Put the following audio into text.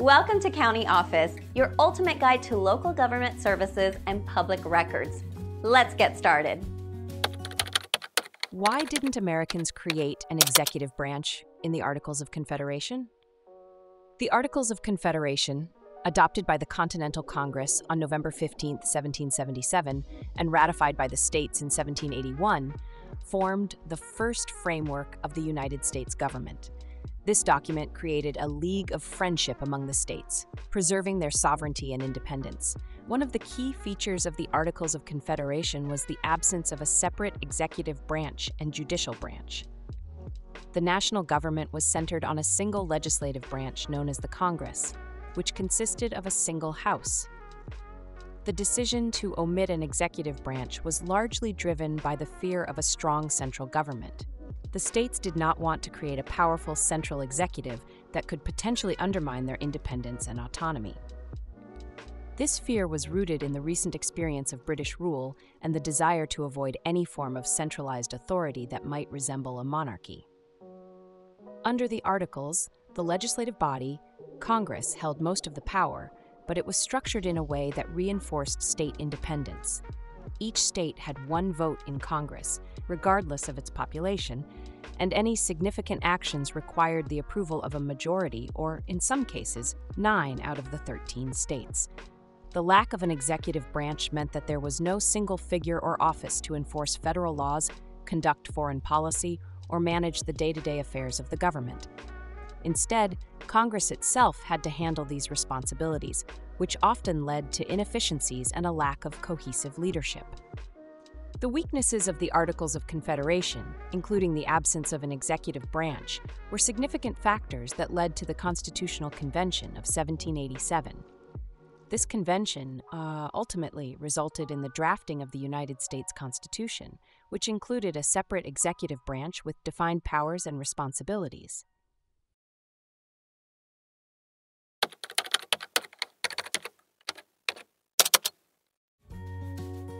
Welcome to County Office, your ultimate guide to local government services and public records. Let's get started. Why didn't Americans create an executive branch in the Articles of Confederation? The Articles of Confederation, adopted by the Continental Congress on November 15, 1777, and ratified by the states in 1781, formed the first framework of the United States government. This document created a league of friendship among the states, preserving their sovereignty and independence. One of the key features of the Articles of Confederation was the absence of a separate executive branch and judicial branch. The national government was centered on a single legislative branch known as the Congress, which consisted of a single house. The decision to omit an executive branch was largely driven by the fear of a strong central government. The states did not want to create a powerful central executive that could potentially undermine their independence and autonomy. This fear was rooted in the recent experience of British rule and the desire to avoid any form of centralized authority that might resemble a monarchy. Under the Articles, the legislative body, Congress, held most of the power, but it was structured in a way that reinforced state independence. Each state had one vote in Congress, regardless of its population, and any significant actions required the approval of a majority, or in some cases, 9 out of the 13 states. The lack of an executive branch meant that there was no single figure or office to enforce federal laws, conduct foreign policy, or manage the day-to-day affairs of the government. Instead, Congress itself had to handle these responsibilities, which often led to inefficiencies and a lack of cohesive leadership. The weaknesses of the Articles of Confederation, including the absence of an executive branch, were significant factors that led to the Constitutional Convention of 1787. This convention ultimately resulted in the drafting of the United States Constitution, which included a separate executive branch with defined powers and responsibilities.